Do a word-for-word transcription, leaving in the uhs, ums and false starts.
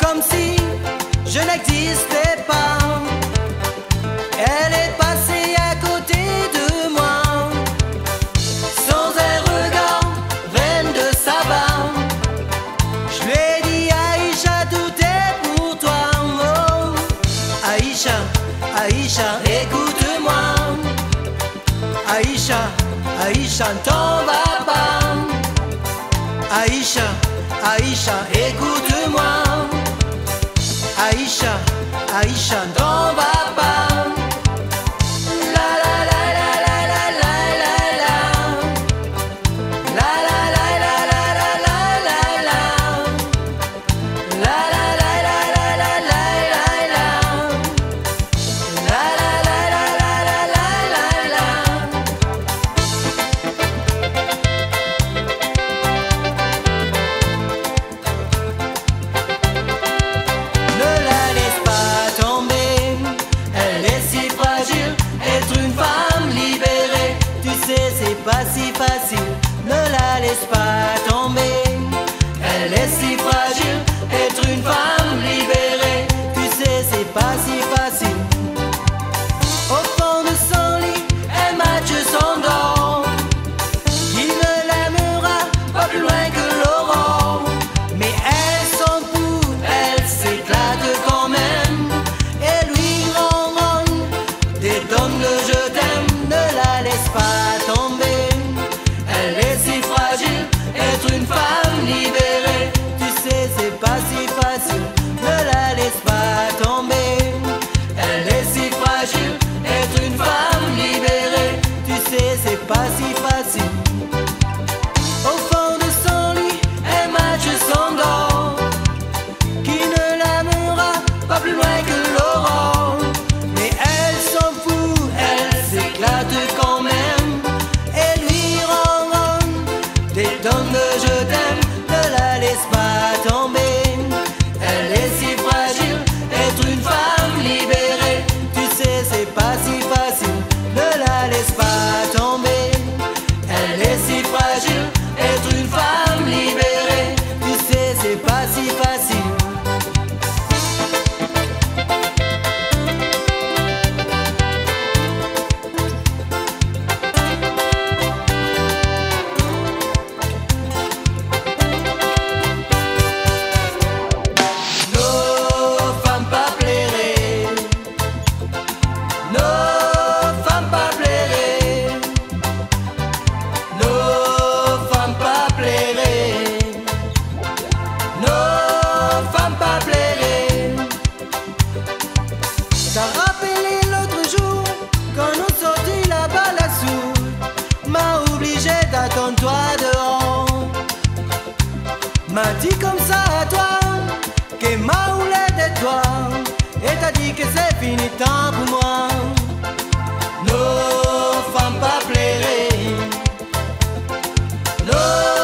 Comme si je n'existais pas. Elle est passée à côté de moi, sans un regard, veine de sabbat. Je lui ai dit Aïcha, tout est pour toi. Oh. Aïcha, Aïcha, écoute-moi. Aïcha, Aïcha, ne t'en va pas. Aïcha, Aïcha, écoute-moi. Aïcha, Aïcha, ne t'en va pas. Pas si facile, ne la laisse pas tomber. Elle est si fragile, être une femme libérée. Tu sais, c'est pas si facile. Au fond de son lit, un match s'endort. Il ne l'aimera pas plus loin que l'aurore. Mais elle s'en fout, elle s'éclate quand même. Et lui ronronne des tonnes de je t'aime. Ne la laisse pas tomber. Être une femme libérée, tu sais, c'est pas si facile. Ne la laisse pas tomber. Elle est si fragile. Être une femme libérée, tu sais, c'est pas si facile. Au fond de son lit, un match s'endort. Qui ne l'aimera pas plus loin que l'aurore. Mais elle s'en fout, elle s'éclate quand même. Et lui ronronne des tonnes de je t'aime. Ne la laisse pas tomber. Elle est si fragile. Être une femme libérée, tu sais, c'est pas si facile. Ne la laisse pas tomber. Elle est si fragile. Être une femme libérée, tu sais, c'est pas si facile. Toi dehors, m'a dit comme ça à toi, que m'a voulu de toi, et t'as dit que c'est fini tant pour moi. Nos femmes pas plairaient. Nos